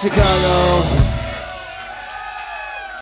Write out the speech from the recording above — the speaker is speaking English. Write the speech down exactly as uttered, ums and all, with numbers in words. Chicago.